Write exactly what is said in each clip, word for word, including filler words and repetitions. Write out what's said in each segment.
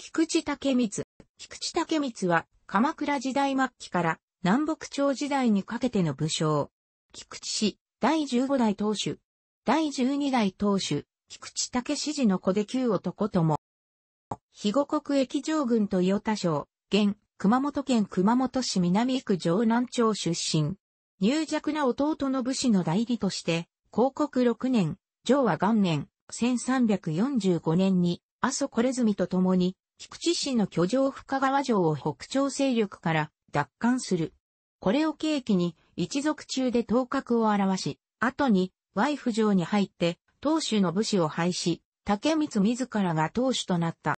菊池武光。菊池武光は、鎌倉時代末期から南北朝時代にかけての武将。菊池氏、だいじゅうごだい当主。だいじゅうにだい当主、菊池武氏の子で旧男とも。肥後国益城郡豊田省、現、熊本県熊本市南区城南町出身。柔弱な弟の武士の代理として、興国ろくねん、昭和元年、せんさんびゃくよんじゅうごねんに、阿蘇惟純と共に、菊池氏の居城深川城を北朝勢力から奪還する。これを契機に、一族中で頭角を現し、後に、ワイフ城に入って、当主の武士を廃し、武光自らが当主となった。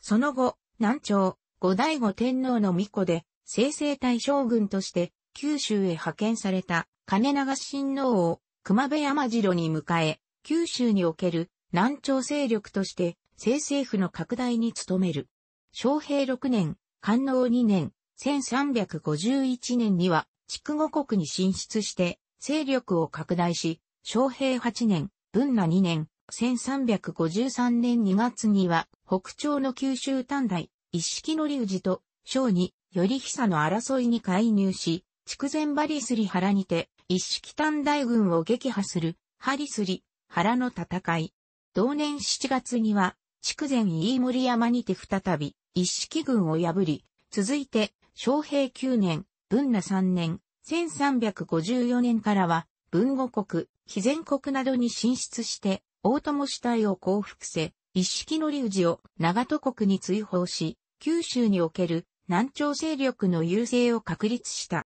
その後、南朝、後醍醐天皇の御子で、正々大将軍として、九州へ派遣された、兼永親王を、熊部山城に迎え、九州における、南朝勢力として、清政府の拡大に努める。昌平ろくねん、寛永にねん、せんさんびゃくごじゅういちねんには、筑後国に進出して、勢力を拡大し、昌平はちねん、文和にねん、せんさんびゃくごじゅうさんねんにがつには、北朝の九州短大、一色則氏と、商に、頼久の争いに介入し、筑前バリスリ原にて、一色短大軍を撃破する、ハリスリ原の戦い。同年しちがつには、筑前飯盛山にて再び、一色軍を破り、続いて、昌平きゅうねん、文和さんねん、せんさんびゃくごじゅうよねんからは、豊後国、肥前国などに進出して、大友主体を降伏せ、一色則氏を長門国に追放し、九州における南朝勢力の優勢を確立した。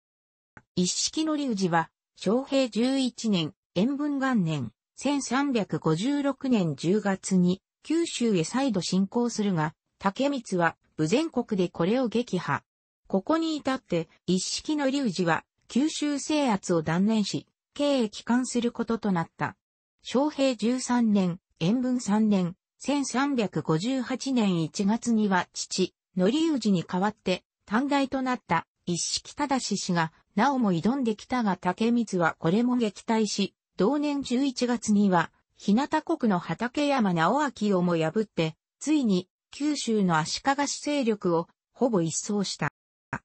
一色則氏は、昌平じゅういちねん、延文元年、せんさんびゃくごじゅうろくねんじゅうがつに九州へ再度侵攻するが、武光は豊前国でこれを撃破。ここに至って一色則氏は九州制圧を断念し、京へ帰還することとなった。昌平じゅうさんねん、延文さんねん、せんさんびゃくごじゅうはちねんいちがつには父、則氏に代わって短大となった一色忠氏がなおも挑んできたが武光はこれも撃退し、同年じゅういちがつには、日向国の畠山直明をも破って、ついに九州の足利氏勢力をほぼ一掃した。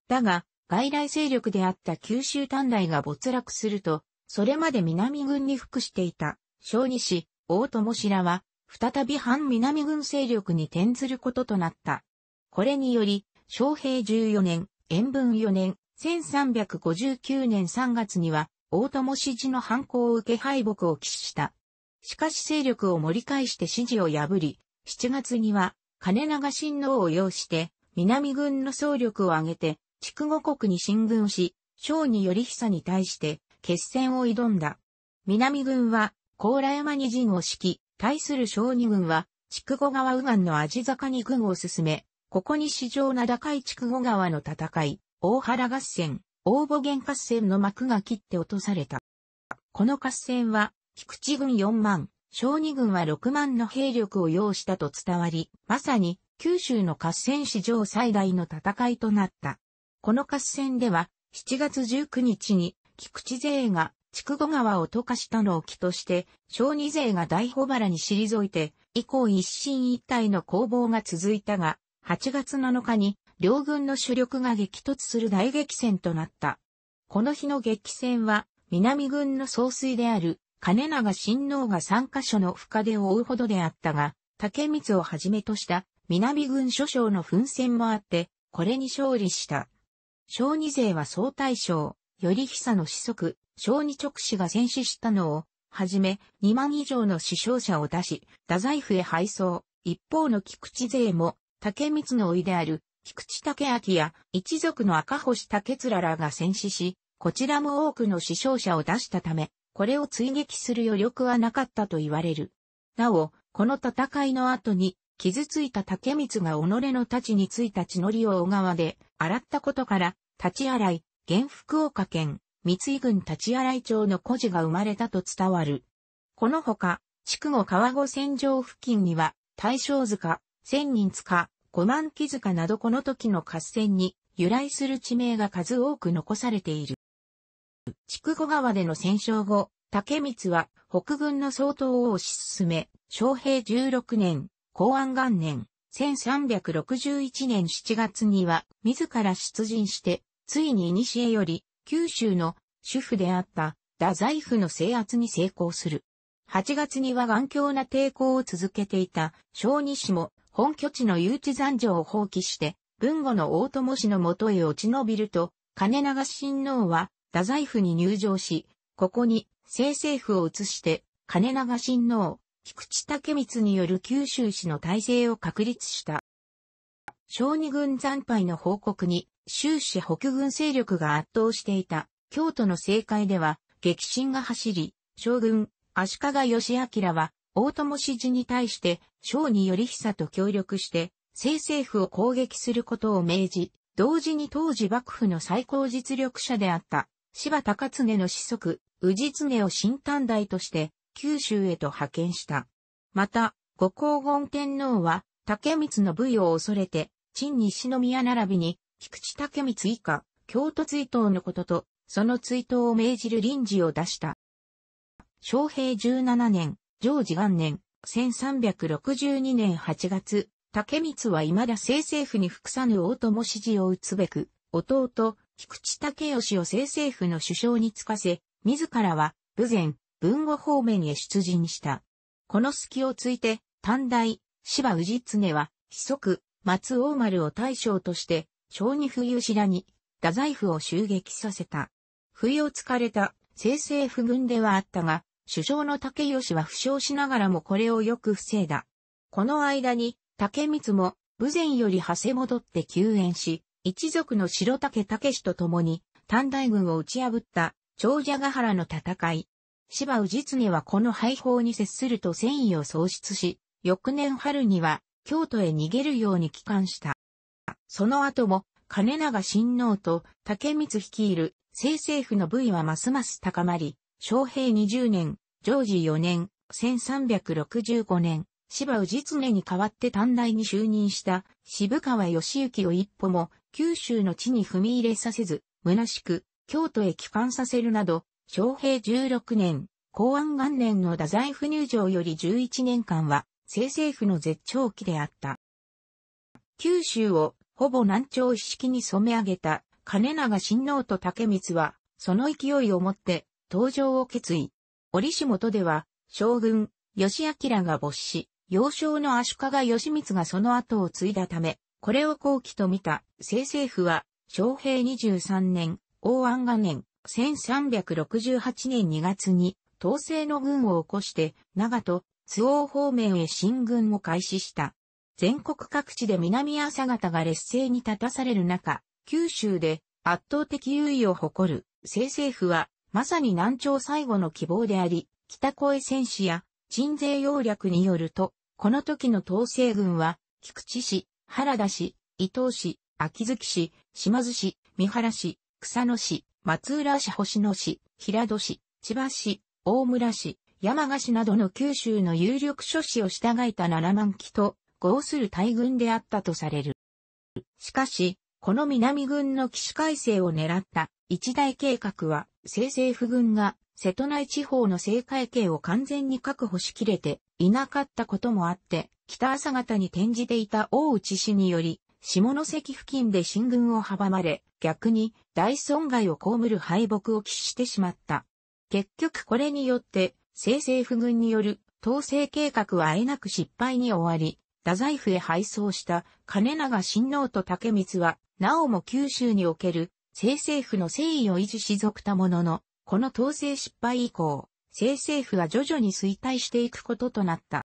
だが、外来勢力であった九州短大が没落すると、それまで南軍に服していた小二氏、大友氏らは、再び反南軍勢力に転ずることとなった。これにより、昌平じゅうよねん、延文よねん、せんさんびゃくごじゅうきゅうねんさんがつには、大友氏次の反抗を受け敗北を喫した。しかし勢力を盛り返して氏次を破り、しちがつには、兼永親王を擁して、南軍の総力を挙げて、筑後国に進軍し、商に頼久に対して、決戦を挑んだ。南軍は、高良山に陣を敷き、対する商に軍は、筑後川右岸の鯵坂に軍を進め、ここに史上名高い筑後川の戦い、大原合戦、大保元合戦の幕が切って落とされた。この合戦は、菊池軍よんまん、商に軍はろくまんの兵力を要したと伝わり、まさに九州の合戦史上最大の戦いとなった。この合戦では、しちがつじゅうくにちに菊池勢が筑後川を渡過したのを機として、商に勢が大保原に退いて、以降一進一退の攻防が続いたが、はちがつなのかに、両軍の主力が激突する大激戦となった。この日の激戦は、南軍の総帥である、兼永親王がさんかしょの深手を負うほどであったが、武光をはじめとした、南軍諸将の奮戦もあって、これに勝利した。商に勢は総大将、頼久の子息、商に勅使が戦死したのを、はじめ、にまん以上の死傷者を出し、太宰府へ敗走。一方の菊池勢も、武光の甥である、菊池武明や一族の赤星武貫らが戦死し、こちらも多くの死傷者を出したため、これを追撃する余力はなかったと言われる。なお、この戦いの後に、傷ついた武光が己の太刀についた血のりを小川で洗ったことから、立洗い、現福岡県、三井郡立洗町の故事が生まれたと伝わる。このほか、筑後川後線上付近には、大正塚、千人塚、五万木塚などこの時の合戦に由来する地名が数多く残されている。筑後川での戦勝後、武光は北軍の掃討を推し進め、昌平じゅうろくねん、弘安元年、せんさんびゃくろくじゅういちねんしちがつには自ら出陣して、ついに古より九州の主府であった太宰府の制圧に成功する。はちがつには頑強な抵抗を続けていた小西も本拠地の誘致残城を放棄して、豊後の大友氏の元へ落ち延びると、兼永親王は太宰府に入城し、ここに政政府を移して、兼永親王、菊池武光による九州市の体制を確立した。小二軍惨敗の報告に、終始北軍勢力が圧倒していた京都の政界では激震が走り、将軍、足利義昭は大友氏事に対して小二頼久と協力して、清政府を攻撃することを命じ、同時に当時幕府の最高実力者であった、柴高経の子息、氏経を新短大として、九州へと派遣した。また、後光厳天皇は、武光の武威を恐れて、陳西宮並びに、菊池武光以下、京都追討のことと、その追討を命じる臨時を出した。正平じゅうななねん、常時元年、せんさんびゃくろくじゅうにねんはちがつ、武光は未だ清政府に服さぬ大友氏事を討つべく、弟、菊池武義を清政府の首相に就かせ、自らは、豊前、豊後方面へ出陣した。この隙をついて、短大、柴氏経は、子息、松王丸を大将として、小二冬氏らに、太宰府を襲撃させた。不意をつかれた、清政府軍ではあったが、首相の武義は負傷しながらもこれをよく防いだ。この間に、武光も、豊前よりはせ戻って救援し、一族の白竹武と共に、短大軍を打ち破った、長者ヶ原の戦い。柴氏経はこの敗北に接すると戦意を喪失し、翌年春には、京都へ逃げるように帰還した。その後も、兼永親王と武光率いる、清政府の武威はますます高まり、正平にじゅうねん、常時よねん、せんさんびゃくろくじゅうごねん。柴氏経に代わって短大に就任した渋川義行を一歩も九州の地に踏み入れさせず、虚しく京都へ帰還させるなど、正平じゅうろくねん、弘安元年の太宰府入城よりじゅういちねんかんは、清政府の絶頂期であった。九州をほぼ南朝一色に染め上げた兼永親王と武光は、その勢いをもって、登場を決意。折しもとでは、将軍、義昭が没し、幼少の足利義満がその後を継いだため、これを好機と見た清政府は、正平にじゅうさんねん、応安元年、せんさんびゃくろくじゅうはちねんにがつに、統制の軍を起こして、長門、津王方面へ進軍を開始した。全国各地で南朝方が劣勢に立たされる中、九州で圧倒的優位を誇る清政府は、まさに南朝最後の希望であり、北越戦死や、鎮西要略によると、この時の統制軍は、菊池氏、原田氏、伊藤氏、秋月氏、島津氏、三原氏、草野氏、松浦氏、星野氏、平戸氏、千葉氏、大村氏、山鹿氏などの九州の有力諸氏を従えたななまんきと、合する大軍であったとされる。しかし、この南軍の起死回生を狙った一大計画は、清政府軍が、瀬戸内地方の制海権を完全に確保しきれていなかったこともあって、北朝方に転じていた大内氏により、下関付近で進軍を阻まれ、逆に大損害を被る敗北を喫してしまった。結局これによって、清政府軍による統制計画はあえなく失敗に終わり、太宰府へ敗走した兼永親王と武光は、なおも九州における清政府の誠意を維持し続けたものの、この統制失敗以降、清政府は徐々に衰退していくこととなった。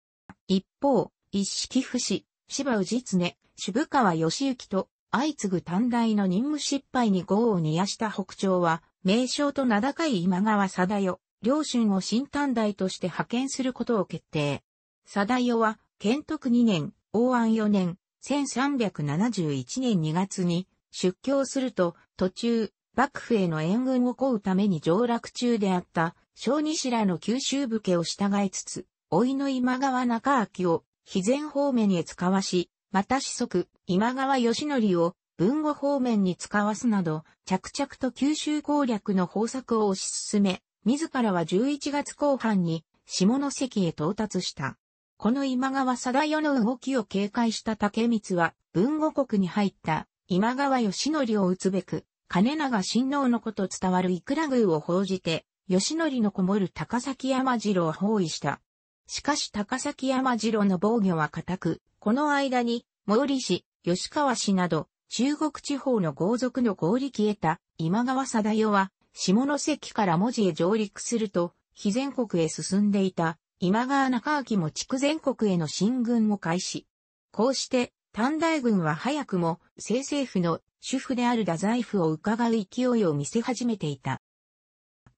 一方、一色府士、柴氏経、渋川義行と相次ぐ短大の任務失敗に業を煮やした北朝は、名将と名高い今川貞代、両春を新短大として派遣することを決定。貞代は、建徳にねん、応安よねん、せんさんびゃくななじゅういちねんにがつに出京すると、途中、幕府への援軍を請うために上洛中であった小西らの九州武家を従えつつ、甥いの今川仲明を肥前方面へ使わし、また子息今川義則を豊後方面に使わすなど、着々と九州攻略の方策を推し進め、自らはじゅういちがつこうはんに下関へ到達した。この今川貞代の動きを警戒した武光は、豊後国に入った今川義教を討つべく、兼長親王の子と伝わるいくら宮を報じて、義教のこもる高崎山城を包囲した。しかし高崎山城の防御は固く、この間に、毛利氏、吉川氏など、中国地方の豪族の合力得た今川貞代は、下関から門司へ上陸すると、肥前国へ進んでいた。今川仲明も筑前国への進軍を開始。こうして、短大軍は早くも、清政府の主府である太宰府を伺う勢いを見せ始めていた。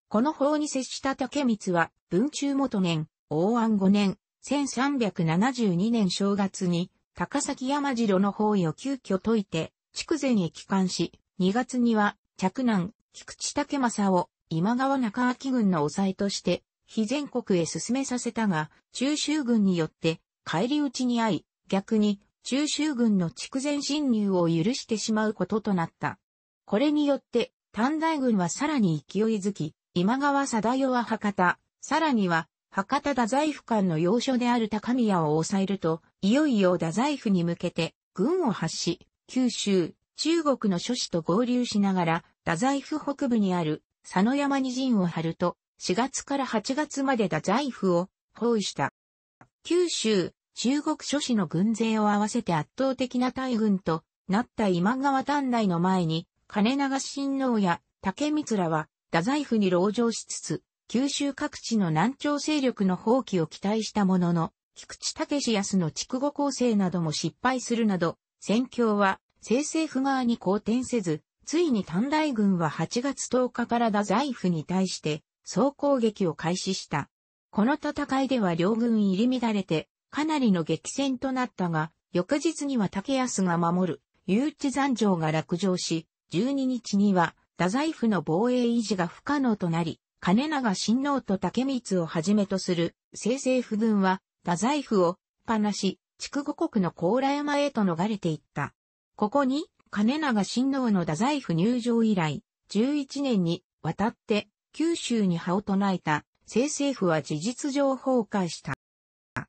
この報に接した武光は、文中元年、応安ごねん、せんさんびゃくななじゅうにねん正月に、高崎山城の包囲を急遽解いて、筑前へ帰還し、にがつには、嫡男、菊池武正を、今川仲明軍の抑えとして、肥前国へ進めさせたが、中州軍によって、返り討ちに遭い、逆に、中州軍の筑前侵入を許してしまうこととなった。これによって、短大軍はさらに勢いづき、今川貞代は博多、さらには、博多太宰府間の要所である高宮を抑えると、いよいよ太宰府に向けて、軍を発し、九州、中国の諸市と合流しながら、太宰府北部にある、佐野山に陣を張ると、しがつからはちがつまで太宰府を包囲した。九州、中国諸市の軍勢を合わせて圧倒的な大軍となった今川短大の前に、兼長親王や武光らは太宰府に籠城しつつ、九州各地の南朝勢力の蜂起を期待したものの、菊池武康の筑後攻勢なども失敗するなど、戦況は清政府側に好転せず、ついに短大軍ははちがつとおかから太宰府に対して、総攻撃を開始した。この戦いでは両軍入り乱れて、かなりの激戦となったが、翌日には武康が守る、雄一山城が落城し、じゅうににちには、太宰府の防衛維持が不可能となり、兼長親王と武光をはじめとする、清政府軍は、太宰府を、放し、筑後国の高良山へと逃れていった。ここに、兼長親王の太宰府入城以来、じゅういちねんに、わたって、九州に歯を唱えた、清政府は事実上崩壊した。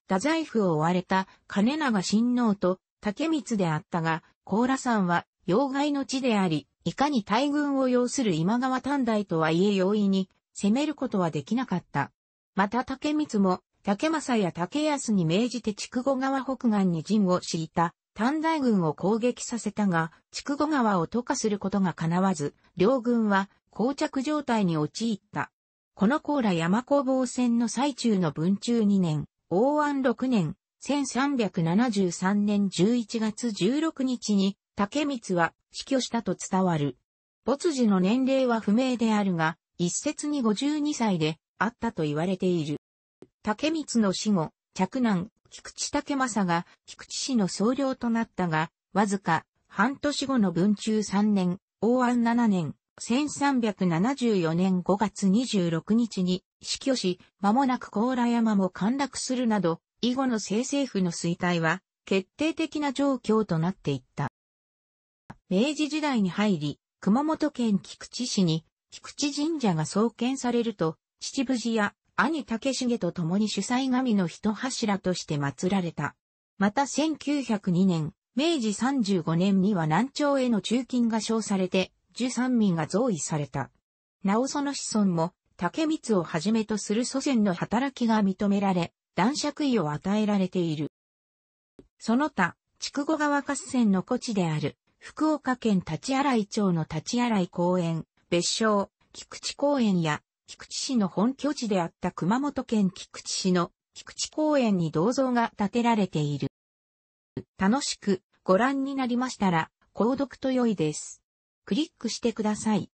太宰府を追われた、兼長親王と武光であったが、高良山は、要害の地であり、いかに大軍を要する今川短大とはいえ容易に、攻めることはできなかった。また武光も、武正や武康に命じて筑後川北岸に陣を敷いた、短大軍を攻撃させたが、筑後川を渡過することが叶わず、両軍は、膠着状態に陥った。この高良山攻防戦の最中の文中にねん、応安ろくねん、せんさんびゃくななじゅうさんねんじゅういちがつじゅうろくにちに、武光は死去したと伝わる。没時の年齢は不明であるが、一説にごじゅうにさいであったと言われている。武光の死後、嫡男、菊池武正が菊池氏の総領となったが、わずか半年後の文中さんねん、応安しちねん、せんさんびゃくななじゅうよねんごがつにじゅうろくにちに死去し、間もなく高良山も陥落するなど、以後の清政府の衰退は、決定的な状況となっていった。明治時代に入り、熊本県菊池市に、菊池神社が創建されると、秩父寺や兄武重と共に主催神の一柱として祀られた。またせんきゅうひゃくにねん、明治さんじゅうごねんには南朝への駐禁が称されて、十三民が増位された。なおその子孫も、武光をはじめとする祖先の働きが認められ、男爵位を与えられている。その他、筑後川合戦の故地である、福岡県立荒井町の立荒公園、別称、菊池公園や、菊池市の本拠地であった熊本県菊池市の菊池公園に銅像が建てられている。楽しくご覧になりましたら、購読と良いです。クリックしてください。